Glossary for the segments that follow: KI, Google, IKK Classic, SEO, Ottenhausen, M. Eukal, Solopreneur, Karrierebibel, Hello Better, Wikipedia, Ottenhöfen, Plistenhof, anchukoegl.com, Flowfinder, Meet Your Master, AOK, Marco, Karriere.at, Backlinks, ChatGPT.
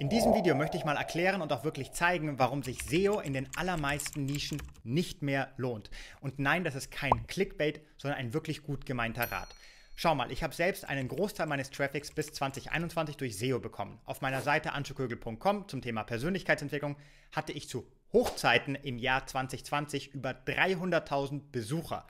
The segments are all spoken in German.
In diesem Video möchte ich mal erklären und auch wirklich zeigen, warum sich SEO in den allermeisten Nischen nicht mehr lohnt. Und nein, das ist kein Clickbait, sondern ein wirklich gut gemeinter Rat. Schau mal, ich habe selbst einen Großteil meines Traffics bis 2021 durch SEO bekommen. Auf meiner Seite anchukoegl.com zum Thema Persönlichkeitsentwicklung hatte ich zu Hochzeiten im Jahr 2020 über 300.000 Besucher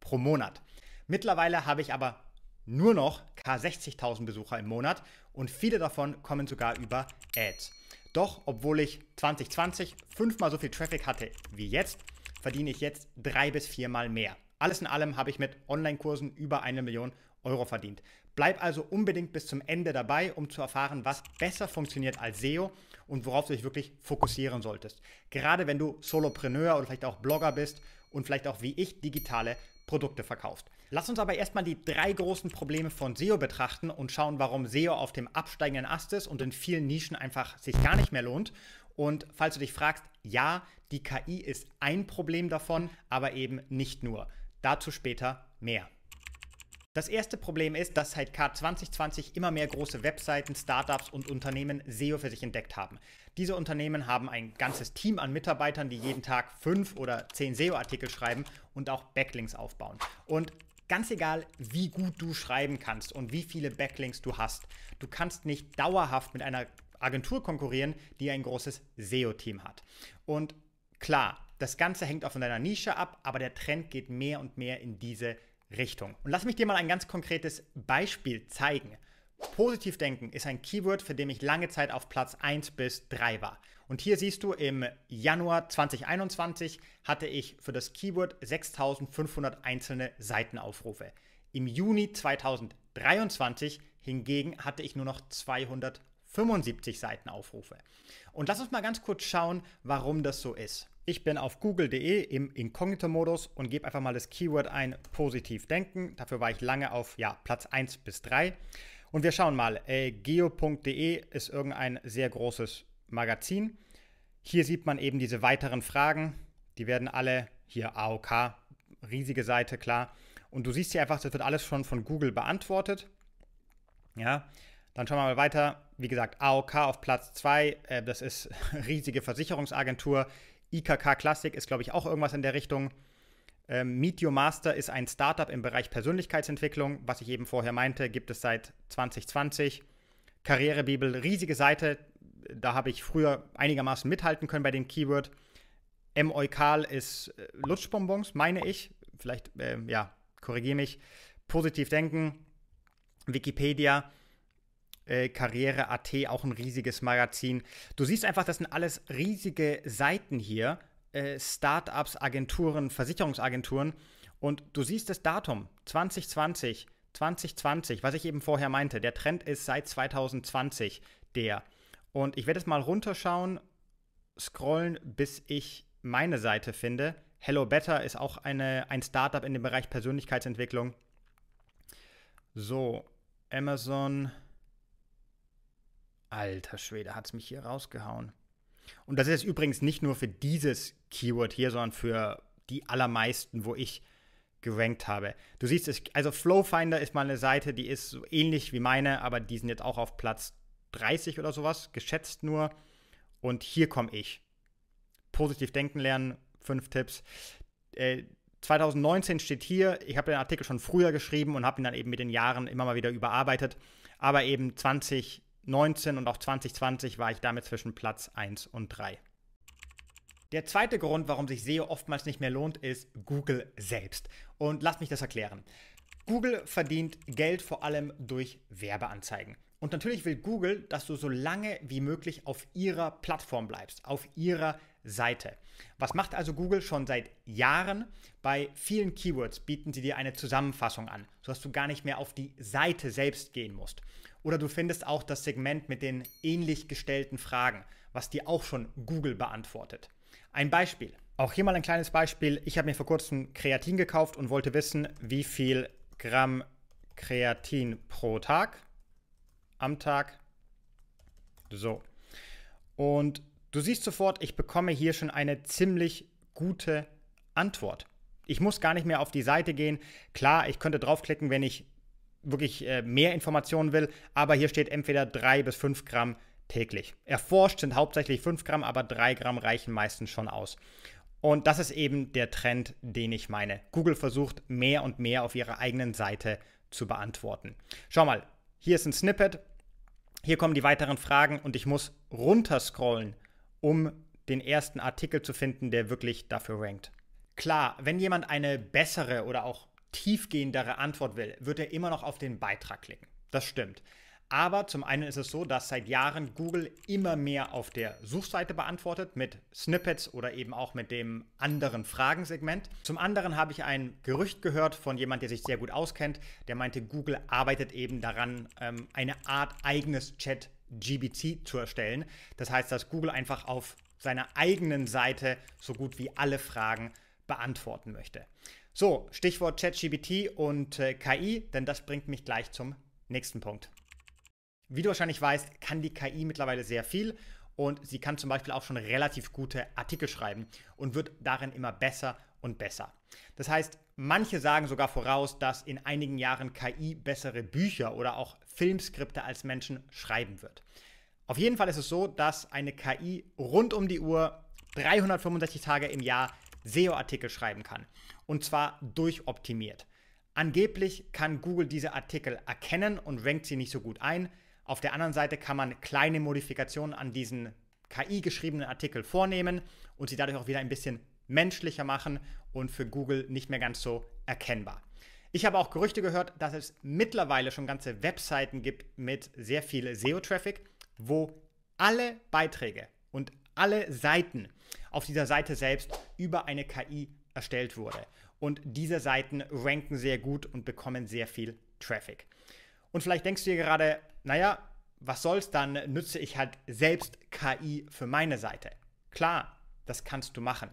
pro Monat. Mittlerweile habe ich aber nur noch ca. 60.000 Besucher im Monat und viele davon kommen sogar über Ads. Doch, obwohl ich 2020 fünfmal so viel Traffic hatte wie jetzt, verdiene ich jetzt 3 bis 4 Mal mehr. Alles in allem habe ich mit Online-Kursen über 1 Million Euro verdient. Bleib also unbedingt bis zum Ende dabei, um zu erfahren, was besser funktioniert als SEO und worauf du dich wirklich fokussieren solltest. Gerade wenn du Solopreneur oder vielleicht auch Blogger bist und vielleicht auch wie ich digitale Produkte verkaufst. Lass uns aber erstmal die 3 großen Probleme von SEO betrachten und schauen, warum SEO auf dem absteigenden Ast ist und in vielen Nischen einfach sich gar nicht mehr lohnt. Und falls du dich fragst, ja, die KI ist ein Problem davon, aber eben nicht nur. Dazu später mehr. Das erste Problem ist, dass seit K2020 immer mehr große Webseiten, Startups und Unternehmen SEO für sich entdeckt haben. Diese Unternehmen haben ein ganzes Team an Mitarbeitern, die jeden Tag 5 oder 10 SEO-Artikel schreiben und auch Backlinks aufbauen. Und ganz egal, wie gut du schreiben kannst und wie viele Backlinks du hast, du kannst nicht dauerhaft mit einer Agentur konkurrieren, die ein großes SEO-Team hat. Und klar, das Ganze hängt auch von deiner Nische ab, aber der Trend geht mehr und mehr in diese Richtung. Und lass mich dir mal ein ganz konkretes Beispiel zeigen. Positivdenken ist ein Keyword, für den ich lange Zeit auf Platz 1 bis 3 war. Und hier siehst du, im Januar 2021 hatte ich für das Keyword 6.500 einzelne Seitenaufrufe. Im Juni 2023 hingegen hatte ich nur noch 275 Seitenaufrufe. Und lass uns mal ganz kurz schauen, warum das so ist. Ich bin auf google.de im Inkognito-Modus und gebe einfach mal das Keyword ein, positiv denken. Dafür war ich lange auf Platz 1 bis 3. Und wir schauen mal, geo.de ist irgendein sehr großes Magazin. Hier sieht man eben diese weiteren Fragen. Die werden alle hier AOK, riesige Seite, klar. Und du siehst hier einfach, das wird alles schon von Google beantwortet. Ja, dann schauen wir mal weiter. Wie gesagt, AOK auf Platz 2, das ist riesige Versicherungsagentur. IKK Classic ist, glaube ich, auch irgendwas in der Richtung. Meet Your Master ist ein Startup im Bereich Persönlichkeitsentwicklung, was ich eben vorher meinte, gibt es seit 2020. Karrierebibel, riesige Seite, da habe ich früher einigermaßen mithalten können bei dem Keyword. M. Eukal ist Lutschbonbons, meine ich. Vielleicht, korrigiere mich. Positiv denken, Wikipedia. Karriere.at, auch ein riesiges Magazin. Du siehst einfach, das sind alles riesige Seiten hier, Startups, Agenturen, Versicherungsagenturen und du siehst das Datum, 2020, was ich eben vorher meinte, der Trend ist seit 2020 der. Und ich werde jetzt mal runterschauen, scrollen, bis ich meine Seite finde. Hello Better ist auch ein Startup in dem Bereich Persönlichkeitsentwicklung. So, Amazon. Alter Schwede, hat es mich hier rausgehauen. Und das ist übrigens nicht nur für dieses Keyword hier, sondern für die allermeisten, wo ich gerankt habe. Du siehst es, also Flowfinder ist mal eine Seite, die ist so ähnlich wie meine, aber die sind jetzt auch auf Platz 30 oder sowas, geschätzt nur. Und hier komme ich. Positiv denken lernen, 5 Tipps. 2019 steht hier, ich habe den Artikel schon früher geschrieben und habe ihn dann eben mit den Jahren immer mal wieder überarbeitet, aber eben 2019 und auch 2020 war ich damit zwischen Platz 1 und 3. Der zweite Grund, warum sich SEO oftmals nicht mehr lohnt, ist Google selbst. Und lasst mich das erklären. Google verdient Geld vor allem durch Werbeanzeigen. Und natürlich will Google, dass du so lange wie möglich auf ihrer Plattform bleibst, auf ihrer Seite. Was macht also Google schon seit Jahren? Bei vielen Keywords bieten sie dir eine Zusammenfassung an, sodass du gar nicht mehr auf die Seite selbst gehen musst. Oder du findest auch das Segment mit den ähnlich gestellten Fragen, was dir auch schon Google beantwortet. Ein Beispiel. Auch hier mal ein kleines Beispiel. Ich habe mir vor kurzem Kreatin gekauft und wollte wissen, wie viel Gramm Kreatin pro Tag, am Tag. So. Und du siehst sofort, ich bekomme hier schon eine ziemlich gute Antwort. Ich muss gar nicht mehr auf die Seite gehen. Klar, ich könnte draufklicken, wenn ich wirklich mehr Informationen will, aber hier steht entweder 3 bis 5 Gramm täglich. Erforscht sind hauptsächlich 5 Gramm, aber 3 Gramm reichen meistens schon aus. Und das ist eben der Trend, den ich meine. Google versucht, mehr und mehr auf ihrer eigenen Seite zu beantworten. Schau mal, hier ist ein Snippet. Hier kommen die weiteren Fragen und ich muss runterscrollen, um den ersten Artikel zu finden, der wirklich dafür rankt. Klar, wenn jemand eine bessere oder auch tiefgehendere Antwort will, wird er immer noch auf den Beitrag klicken. Das stimmt. Aber zum einen ist es so, dass seit Jahren Google immer mehr auf der Suchseite beantwortet mit Snippets oder eben auch mit dem anderen Fragensegment. Zum anderen habe ich ein Gerücht gehört von jemand, der sich sehr gut auskennt, der meinte, Google arbeitet eben daran, eine Art eigenes ChatGPT zu erstellen. Das heißt, dass Google einfach auf seiner eigenen Seite so gut wie alle Fragen beantworten möchte. So, Stichwort ChatGPT und KI, denn das bringt mich gleich zum nächsten Punkt. Wie du wahrscheinlich weißt, kann die KI mittlerweile sehr viel und sie kann zum Beispiel auch schon relativ gute Artikel schreiben und wird darin immer besser und besser. Das heißt, manche sagen sogar voraus, dass in einigen Jahren KI bessere Bücher oder auch Filmskripte als Menschen schreiben wird. Auf jeden Fall ist es so, dass eine KI rund um die Uhr 365 Tage im Jahr SEO-Artikel schreiben kann und zwar durchoptimiert. Angeblich kann Google diese Artikel erkennen und rankt sie nicht so gut ein. Auf der anderen Seite kann man kleine Modifikationen an diesen KI-geschriebenen Artikel vornehmen und sie dadurch auch wieder ein bisschen menschlicher machen und für Google nicht mehr ganz so erkennbar. Ich habe auch Gerüchte gehört, dass es mittlerweile schon ganze Webseiten gibt mit sehr viel SEO-Traffic, wo alle Beiträge und alle Seiten auf dieser Seite selbst über eine KI erstellt wurde. Und diese Seiten ranken sehr gut und bekommen sehr viel Traffic. Und vielleicht denkst du dir gerade, naja, was soll's, dann nütze ich halt selbst KI für meine Seite. Klar, das kannst du machen.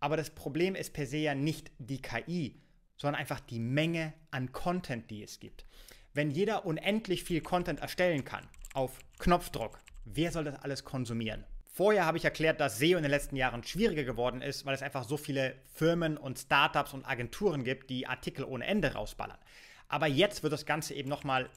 Aber das Problem ist per se ja nicht die KI, sondern einfach die Menge an Content, die es gibt. Wenn jeder unendlich viel Content erstellen kann, auf Knopfdruck, wer soll das alles konsumieren? Vorher habe ich erklärt, dass SEO in den letzten Jahren schwieriger geworden ist, weil es einfach so viele Firmen und Startups und Agenturen gibt, die Artikel ohne Ende rausballern. Aber jetzt wird das Ganze eben nochmal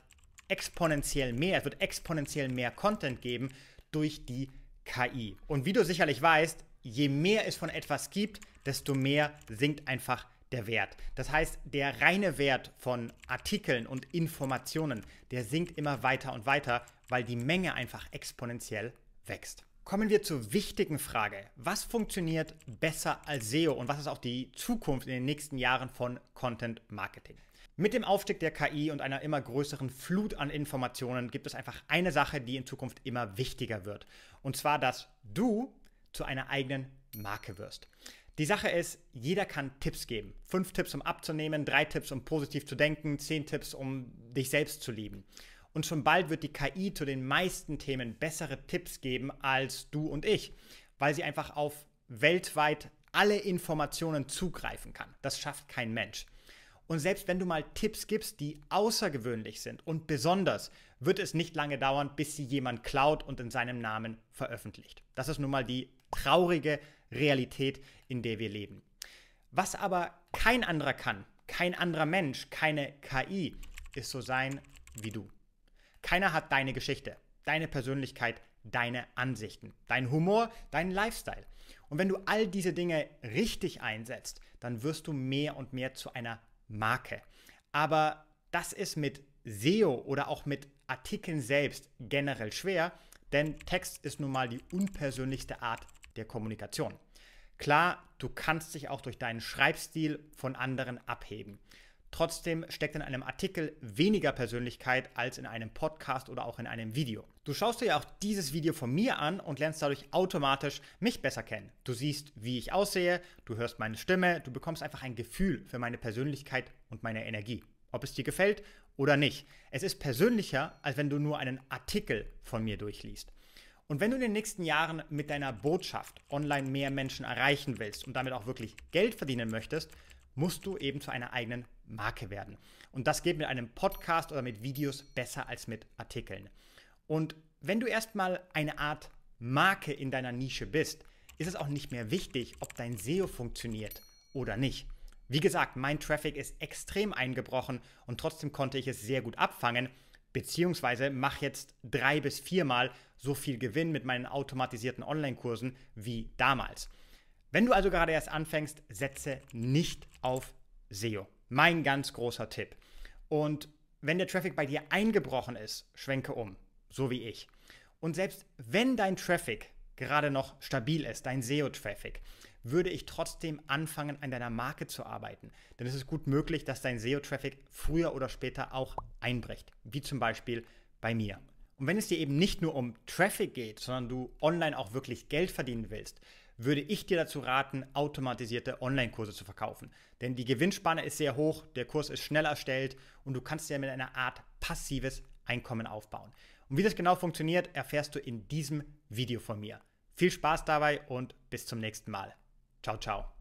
exponentiell mehr. Es wird exponentiell mehr Content geben durch die KI. Und wie du sicherlich weißt, je mehr es von etwas gibt, desto mehr sinkt einfach der Wert. Das heißt, der reine Wert von Artikeln und Informationen, der sinkt immer weiter und weiter, weil die Menge einfach exponentiell wächst. Kommen wir zur wichtigen Frage. Was funktioniert besser als SEO und was ist auch die Zukunft in den nächsten Jahren von Content Marketing? Mit dem Aufstieg der KI und einer immer größeren Flut an Informationen gibt es einfach eine Sache, die in Zukunft immer wichtiger wird. Und zwar, dass du zu einer eigenen Marke wirst. Die Sache ist, jeder kann Tipps geben. 5 Tipps, um abzunehmen, 3 Tipps, um positiv zu denken, 10 Tipps, um dich selbst zu lieben. Und schon bald wird die KI zu den meisten Themen bessere Tipps geben als du und ich, weil sie einfach auf weltweit alle Informationen zugreifen kann. Das schafft kein Mensch. Und selbst wenn du mal Tipps gibst, die außergewöhnlich sind und besonders, wird es nicht lange dauern, bis sie jemand klaut und in seinem Namen veröffentlicht. Das ist nun mal die traurige Realität, in der wir leben. Was aber kein anderer kann, kein anderer Mensch, keine KI, ist so sein wie du. Keiner hat deine Geschichte, deine Persönlichkeit, deine Ansichten, deinen Humor, deinen Lifestyle. Und wenn du all diese Dinge richtig einsetzt, dann wirst du mehr und mehr zu einer Marke. Aber das ist mit SEO oder auch mit Artikeln selbst generell schwer, denn Text ist nun mal die unpersönlichste Art der Kommunikation. Klar, du kannst dich auch durch deinen Schreibstil von anderen abheben. Trotzdem steckt in einem Artikel weniger Persönlichkeit als in einem Podcast oder auch in einem Video. Du schaust dir ja auch dieses Video von mir an und lernst dadurch automatisch mich besser kennen. Du siehst, wie ich aussehe, du hörst meine Stimme, du bekommst einfach ein Gefühl für meine Persönlichkeit und meine Energie. Ob es dir gefällt oder nicht. Es ist persönlicher, als wenn du nur einen Artikel von mir durchliest. Und wenn du in den nächsten Jahren mit deiner Botschaft online mehr Menschen erreichen willst und damit auch wirklich Geld verdienen möchtest, musst du eben zu einer eigenen Marke werden. Und das geht mit einem Podcast oder mit Videos besser als mit Artikeln. Und wenn du erstmal eine Art Marke in deiner Nische bist, ist es auch nicht mehr wichtig, ob dein SEO funktioniert oder nicht. Wie gesagt, mein Traffic ist extrem eingebrochen und trotzdem konnte ich es sehr gut abfangen, Beziehungsweise mache jetzt 3- bis 4-mal so viel Gewinn mit meinen automatisierten Online-Kursen wie damals. Wenn du also gerade erst anfängst, setze nicht auf SEO. Mein ganz großer Tipp. Und wenn der Traffic bei dir eingebrochen ist, schwenke um, so wie ich. Und selbst wenn dein Traffic gerade noch stabil ist, dein SEO-Traffic, würde ich trotzdem anfangen, an deiner Marke zu arbeiten. Denn es ist gut möglich, dass dein SEO-Traffic früher oder später auch einbricht, wie zum Beispiel bei mir. Und wenn es dir eben nicht nur um Traffic geht, sondern du online auch wirklich Geld verdienen willst, würde ich dir dazu raten, automatisierte Online-Kurse zu verkaufen. Denn die Gewinnspanne ist sehr hoch, der Kurs ist schnell erstellt und du kannst dir mit einer Art passives Einkommen aufbauen. Und wie das genau funktioniert, erfährst du in diesem Video von mir. Viel Spaß dabei und bis zum nächsten Mal. Ciao, ciao.